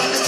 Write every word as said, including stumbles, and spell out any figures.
Even now,